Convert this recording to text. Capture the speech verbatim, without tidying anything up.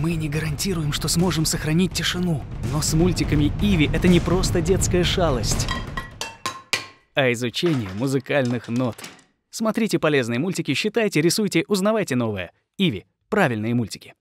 Мы не гарантируем, что сможем сохранить тишину, но с мультиками Иви это не просто детская шалость, а изучение музыкальных нот. Смотрите полезные мультики, считайте, рисуйте, узнавайте новое. Иви. Правильные мультики.